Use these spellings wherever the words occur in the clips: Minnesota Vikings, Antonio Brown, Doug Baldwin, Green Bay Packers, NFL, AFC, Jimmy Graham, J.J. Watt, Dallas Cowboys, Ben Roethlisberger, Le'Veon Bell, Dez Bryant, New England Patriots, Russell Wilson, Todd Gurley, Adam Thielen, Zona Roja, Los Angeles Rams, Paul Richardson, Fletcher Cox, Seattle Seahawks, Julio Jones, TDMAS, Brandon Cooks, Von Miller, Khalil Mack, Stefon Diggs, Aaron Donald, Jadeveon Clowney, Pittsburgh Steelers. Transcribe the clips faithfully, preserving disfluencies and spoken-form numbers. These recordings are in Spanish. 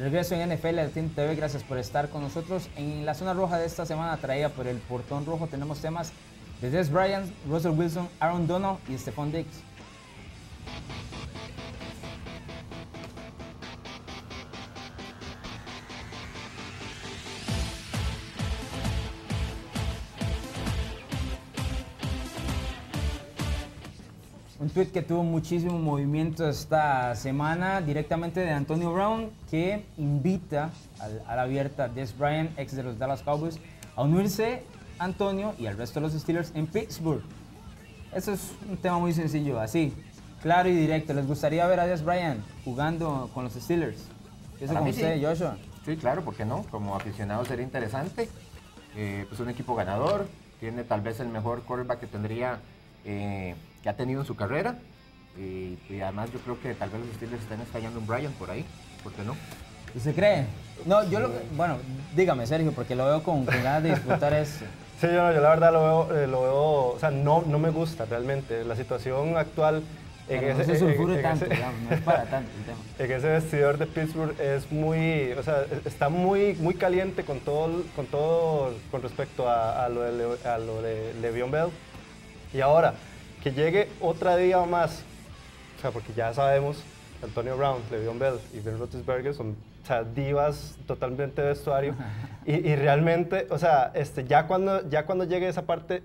De regreso en N F L Latin T V, gracias por estar con nosotros. En la zona roja de esta semana, traída por el portón rojo, tenemos temas de Dez Bryant, Russell Wilson, Aaron Donald y Stefon Diggs. Un tweet que tuvo muchísimo movimiento esta semana, directamente de Antonio Brown, que invita al, a la abierta Dez Bryant, ex de los Dallas Cowboys, a unirse a Antonio y al resto de los Steelers en Pittsburgh. Eso es un tema muy sencillo, así, claro y directo. ¿Les gustaría ver a Dez Bryant jugando con los Steelers? Eso con usted, sí. Joshua. Sí, claro, ¿por qué no? Como aficionado sería interesante. Eh, pues un equipo ganador, tiene tal vez el mejor quarterback que tendría... Eh, que ha tenido en su carrera, y, y además yo creo que tal vez los Steelers están estallando un Bryant por ahí, ¿por qué no? ¿Se cree? No, yo lo que, bueno, dígame Sergio, porque lo veo con ganas de disfrutar eso. Sí, yo, yo la verdad lo veo, eh, lo veo, o sea, no, no me gusta realmente la situación actual. En ese, no se sulfure en, tanto, en ese, no es para tanto el tema. En ese vestidor de Pittsburgh es muy, o sea, está muy, muy caliente con todo, con todo, con respecto a, a lo de, a lo de Le'Veon Bell, y ahora que llegue otra día más, o sea, porque ya sabemos, Antonio Brown, Le'Veon Bell y Ben Roethlisberger son, o sea, divas totalmente de vestuario, y, y realmente, o sea, este, ya, cuando, ya cuando llegue esa parte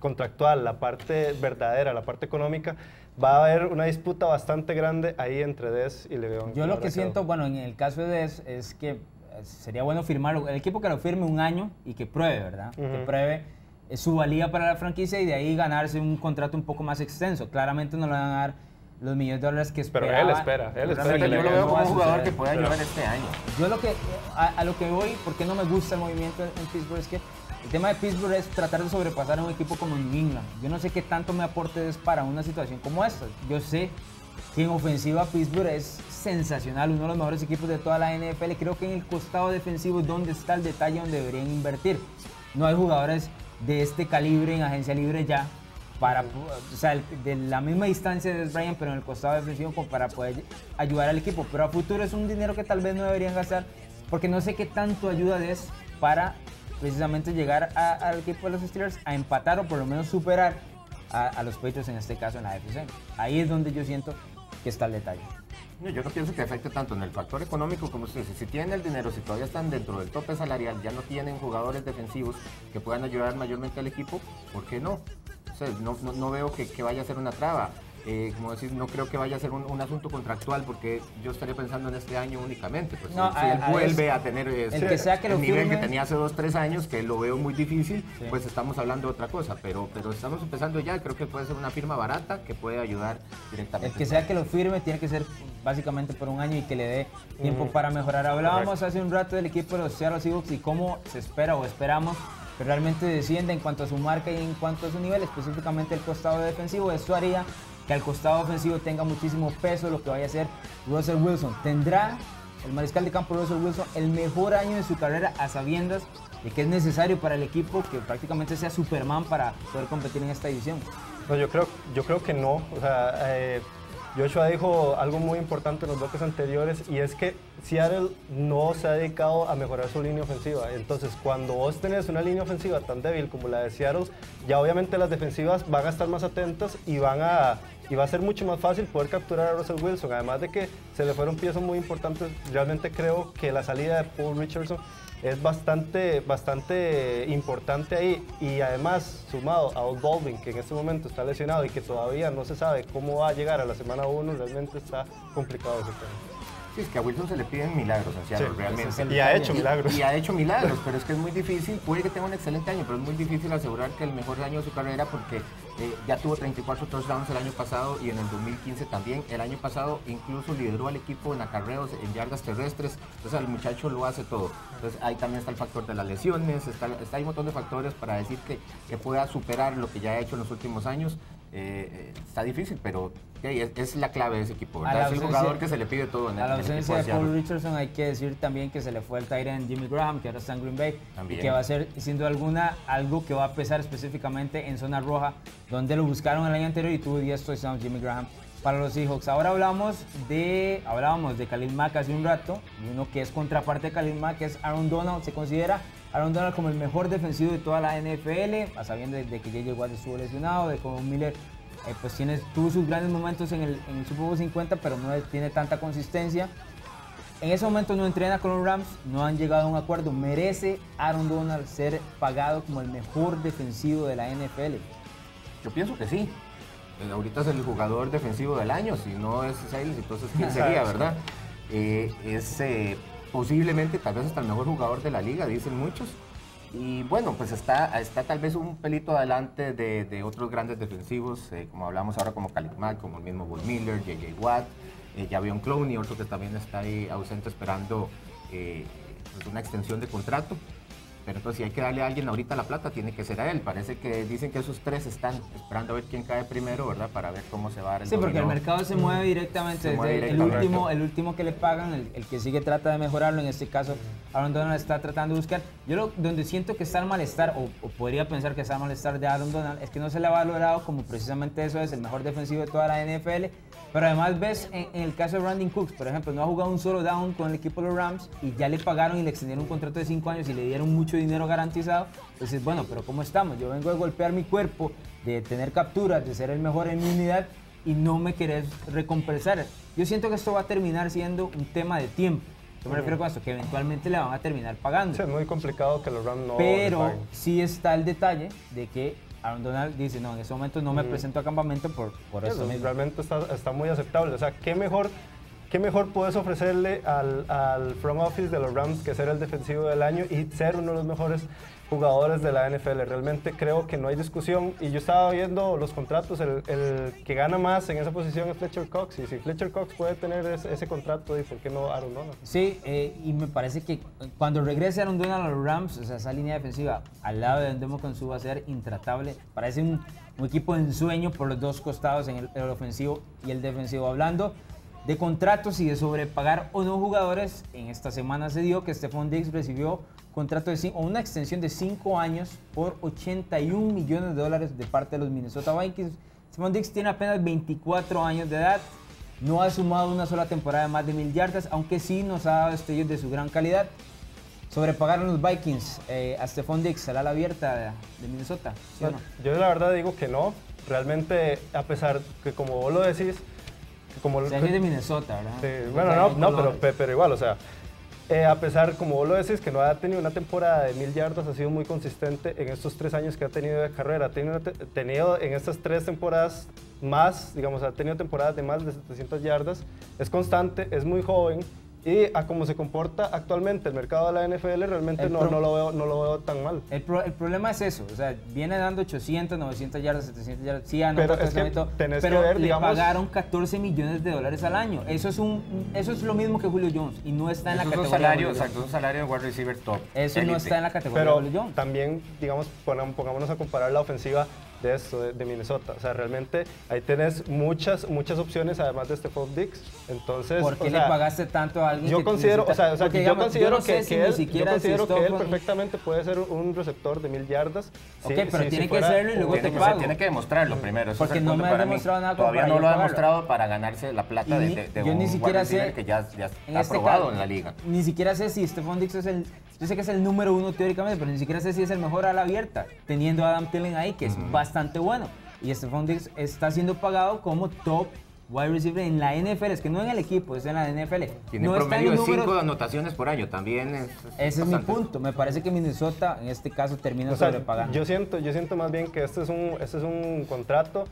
contractual, la parte verdadera, la parte económica, va a haber una disputa bastante grande ahí entre Dez y Le'Veon. Yo lo que siento, bueno, en el caso de Dez, es que sería bueno firmarlo, el equipo que lo firme un año y que pruebe, ¿verdad? Uh-huh. Que pruebe su valía para la franquicia y de ahí ganarse un contrato un poco más extenso. Claramente no le van a dar los millones de dólares que esperaba. Pero él espera, él espera. Yo lo veo como un jugador que puede ayudar este año. Yo lo que, a, a lo que voy, porque no me gusta el movimiento en Pittsburgh, es que el tema de Pittsburgh es tratar de sobrepasar a un equipo como New England. Yo no sé qué tanto me aporte es para una situación como esta. Yo sé que en ofensiva Pittsburgh es sensacional, uno de los mejores equipos de toda la N F L. Creo que en el costado defensivo es donde está el detalle donde deberían invertir. No hay jugadores de este calibre en agencia libre ya, para, o sea, de la misma distancia de Bryant, pero en el costado defensivo, para poder ayudar al equipo. Pero a futuro es un dinero que tal vez no deberían gastar, porque no sé qué tanto ayuda es para precisamente llegar a, al equipo de los Steelers a empatar o por lo menos superar a, a los Patriots, en este caso en la A F C. Ahí es donde yo siento que está el detalle. No, yo no pienso que afecte tanto en el factor económico como usted dice. Si tienen el dinero, si todavía están dentro del tope salarial, ya no tienen jugadores defensivos que puedan ayudar mayormente al equipo, ¿por qué no? O sea, no, no, no veo que, que vaya a ser una traba. Eh, como decir, no creo que vaya a ser un, un asunto contractual, porque yo estaría pensando en este año únicamente. Pues, no, si, a, si él a vuelve eso, a tener ese, el, que sea que el nivel firme, que tenía hace dos, tres años, que lo veo muy difícil, sí, pues estamos hablando de otra cosa. Pero, pero estamos empezando ya, creo que puede ser una firma barata que puede ayudar directamente. El que sea que lo firme tiene que ser básicamente por un año y que le dé tiempo mm. para mejorar. Hablábamos Correcto. hace un rato del equipo de los Seattle Seahawks y cómo se espera o esperamos que realmente descienda en cuanto a su marca y en cuanto a su nivel, específicamente el costado defensivo. Esto haría que al costado ofensivo tenga muchísimo peso lo que vaya a hacer Russell Wilson. Tendrá el mariscal de campo Russell Wilson el mejor año de su carrera, a sabiendas de que es necesario para el equipo que prácticamente sea Superman para poder competir en esta división. No, yo creo, yo creo que no. O sea, eh, Joshua dijo algo muy importante en los bloques anteriores, y es que Seattle no se ha dedicado a mejorar su línea ofensiva. Entonces, cuando vos tenés una línea ofensiva tan débil como la de Seattle, ya obviamente las defensivas van a estar más atentas y van a... y va a ser mucho más fácil poder capturar a Russell Wilson, además de que se le fueron piezas muy importantes. Realmente creo que la salida de Paul Richardson es bastante, bastante importante ahí, y además sumado a Doug Baldwin, que en este momento está lesionado y que todavía no se sabe cómo va a llegar a la semana uno, realmente está complicado ese tema. Sí, es que a Wilson se le piden milagros, o sea, sí, realmente. Y ha hecho milagros. Y, y ha hecho milagros, pero es que es muy difícil. Puede que tenga un excelente año, pero es muy difícil asegurar que el mejor año de su carrera, porque eh, ya tuvo treinta y cuatro touchdowns el año pasado y en el dos mil quince también. El año pasado incluso lideró al equipo en acarreos, en yardas terrestres. Entonces el muchacho lo hace todo. Entonces ahí también está el factor de las lesiones, está, está hay un montón de factores para decir que, que pueda superar lo que ya ha hecho en los últimos años. Eh, está difícil, pero okay, es, es la clave de ese equipo, ¿verdad? Ausencia, es un jugador que se le pide todo en el, a la ausencia de Paul Richardson hay que decir también que se le fue el tight end Jimmy Graham, que ahora está en Green Bay, también. Y que va a ser, sin duda alguna, algo que va a pesar específicamente en zona roja, donde lo buscaron el año anterior y tuvo diez touchdowns Jimmy Graham para los Seahawks. Ahora hablamos de, hablábamos de Khalil Mack hace un rato, y uno que es contraparte de Khalil Mack es Aaron Donald. Se considera Aaron Donald como el mejor defensivo de toda la N F L, a sabiendo de que J J. Watt estuvo lesionado, de cómo Miller eh, pues tiene, tuvo sus grandes momentos en el, en el Super Bowl cincuenta, pero no tiene tanta consistencia. En ese momento no entrena con los Rams, no han llegado a un acuerdo. Merece Aaron Donald ser pagado como el mejor defensivo de la N F L. Yo pienso que sí. Ahorita es el jugador defensivo del año, si no es Silas, entonces ¿quién sería, verdad? Eh, es eh, posiblemente, tal vez hasta el mejor jugador de la liga, dicen muchos. Y bueno, pues está, está tal vez un pelito adelante de, de otros grandes defensivos, eh, como hablamos ahora, como Khalil Mack, como el mismo Von Miller, J J. Watt, eh, Jadeveon Clowney, otro que también está ahí ausente esperando eh, pues una extensión de contrato. Pero entonces si hay que darle a alguien ahorita la plata, tiene que ser a él. Parece que dicen que esos tres están esperando a ver quién cae primero, ¿verdad? Para ver cómo se va a dar el sí, dominó. Porque el mercado se mueve directamente. Se desde mueve directamente. El, último, el último que le pagan, el, el que sigue trata de mejorarlo. En este caso, Aaron Donald está tratando de buscar. Yo lo, donde siento que está el malestar, o, o podría pensar que está el malestar de Aaron Donald, es que no se le ha valorado como precisamente eso, es el mejor defensivo de toda la N F L. Pero además ves en, en el caso de Brandon Cooks, por ejemplo, no ha jugado un solo down con el equipo de los Rams y ya le pagaron y le extendieron un contrato de cinco años y le dieron mucho dinero garantizado. Entonces, bueno, pero ¿cómo estamos? Yo vengo de golpear mi cuerpo, de tener capturas, de ser el mejor en mi unidad y no me querés recompensar. Yo siento que esto va a terminar siendo un tema de tiempo. Yo me refiero con esto, que eventualmente le van a terminar pagando. Sí, es muy complicado que los Rams no Pero sí está el detalle de que Aaron Donald dice, no, en ese momento no me mm. presento a campamento por, por eso. Mismo. Realmente está, está muy aceptable. O sea, ¿qué mejor, qué mejor puedes ofrecerle al, al front office de los Rams que ser el defensivo del año y ser uno de los mejores jugadores de la N F L? Realmente creo que no hay discusión. Y yo estaba viendo los contratos, el, el que gana más en esa posición es Fletcher Cox. Y si Fletcher Cox puede tener ese, ese contrato, ¿y por qué no Aaron Donald? Sí, eh, y me parece que cuando regrese Aaron Donald a los Rams, o sea, esa línea defensiva al lado de Andemo con su va a ser intratable. Parece un, un equipo en sueño por los dos costados, en el, el ofensivo y el defensivo. Hablando de contratos y de sobrepagar o no jugadores, en esta semana se dio que Stefon Diggs recibió contrato de cinco, o una extensión de cinco años por ochenta y un millones de dólares de parte de los Minnesota Vikings. Stefon Diggs tiene apenas veinticuatro años de edad, no ha sumado una sola temporada de más de mil yardas, aunque sí nos ha dado destellos de su gran calidad. Sobrepagaron los Vikings eh, a Stefon Diggs, a la ala abierta de, de Minnesota, ¿sí o no? Yo la verdad digo que no, realmente, a pesar que como vos lo decís, como o sea, el, es de Minnesota, ¿verdad? Sí, bueno, o sea, no, no pero, pero igual, o sea, eh, a pesar, como vos lo decís, que no ha tenido una temporada de mil yardas, ha sido muy consistente en estos tres años que ha tenido de carrera. Ha tenido, tenido en estas tres temporadas más, digamos, ha tenido temporadas de más de setecientas yardas. Es constante, es muy joven. Y a cómo se comporta actualmente el mercado de la N F L, realmente no, no, lo, veo, no lo veo tan mal. El, pro, el problema es eso, o sea, viene dando ochocientas, novecientas yardas, setecientas yardas, sí, no, pero, es que tenés pero que ver, le digamos, pagaron catorce millones de dólares al año. Eso es, un, eso es lo mismo que Julio Jones y no está en la categoría. Salario, de exacto, es un salario de wide receiver top. Eso elite. No está en la categoría pero de Julio Jones. También, digamos, pongámonos a comparar la ofensiva de esto, de, de Minnesota. O sea, realmente ahí tenés muchas, muchas opciones además de Stefon Diggs. Entonces, ¿por qué o le sea, pagaste tanto a alguien? Yo que considero, o sea, o sea yo digamos, considero yo no sé que, si que él, yo considero que él perfectamente puede ser un receptor de mil yardas. Ok, sí, pero sí, tiene si fuera, que serlo y luego tiene, te pago. O sea, tiene que demostrarlo primero. Eso porque no me ha demostrado mí. Nada. Todavía no lo ha demostrado para ganarse la plata ni, de, de, de un ni siquiera sé, que ya, ya está este aprobado caso, en la liga. Ni siquiera sé si Stefon Diggs es el, yo sé que es el número uno teóricamente, pero ni siquiera sé si es el mejor ala abierta, teniendo a Adam Thielen ahí, que es bastante bastante bueno, y Stefon Diggs está siendo pagado como top wide receiver en la N F L, es que no en el equipo, es en la N F L. Tiene no promedio de cinco anotaciones por año, también es, es ese bastante. Es mi punto, me parece que Minnesota en este caso termina o sea, sobrepagando. Yo siento, yo siento más bien que este es un, este es un contrato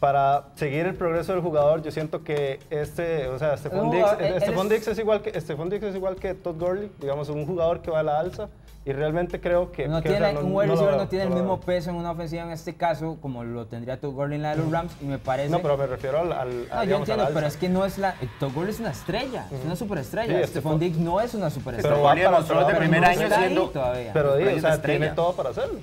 para seguir el progreso del jugador. Yo siento que este, o sea, Stefon Diggs, él, Stefon él es... Diggs es igual que Stefon Diggs es igual que Todd Gurley, digamos, un jugador que va a la alza. Y realmente creo que... No que tiene, o sea, no, un wide receiver no, no tiene no, el mismo peso en una ofensiva en este caso como lo tendría Todd Gurley en la de los Rams y me parece... No, pero me refiero al... al no, digamos, yo entiendo, pero es que no es la... Todd Gurley es una estrella, uh-huh. es una superestrella. Sí, Stefon Diggs no es una superestrella. Pero va para los de primer no año siendo... Todavía. Pero Diggs, o sea, tiene todo para hacerlo.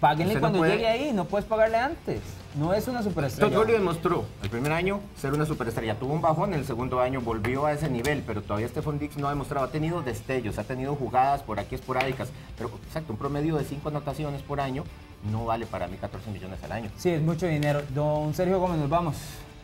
Páguenle usted cuando no puede... llegue ahí, no puedes pagarle antes. No es una superestrella. Todd Gurley demostró el primer año ser una superestrella. Tuvo un bajón, el segundo año volvió a ese nivel, pero todavía Stefon Diggs no ha demostrado. Ha tenido destellos, ha tenido jugadas por aquí esporádicas, pero exacto, un promedio de cinco anotaciones por año no vale para mí catorce millones al año. Sí, es mucho dinero. Don Sergio Gómez, nos vamos.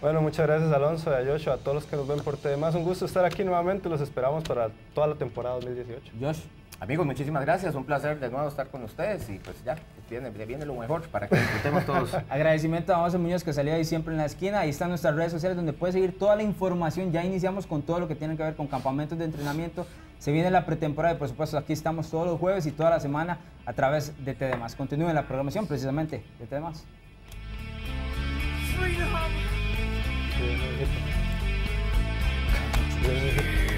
Bueno, muchas gracias, Alonso, a Joshua, a todos los que nos ven por T D M A S. Un gusto estar aquí nuevamente. Los esperamos para toda la temporada dos mil dieciocho. Josh, amigos, muchísimas gracias. Un placer de nuevo estar con ustedes. Y pues ya, viene, viene lo mejor para que disfrutemos todos. Agradecimiento a José Muñoz, que salió ahí siempre en la esquina. Ahí están nuestras redes sociales donde puedes seguir toda la información. Ya iniciamos con todo lo que tiene que ver con campamentos de entrenamiento. Se viene la pretemporada y, por supuesto, aquí estamos todos los jueves y toda la semana a través de T D M A S. Continúen la programación precisamente de T D M A S. Freedom. Yeah,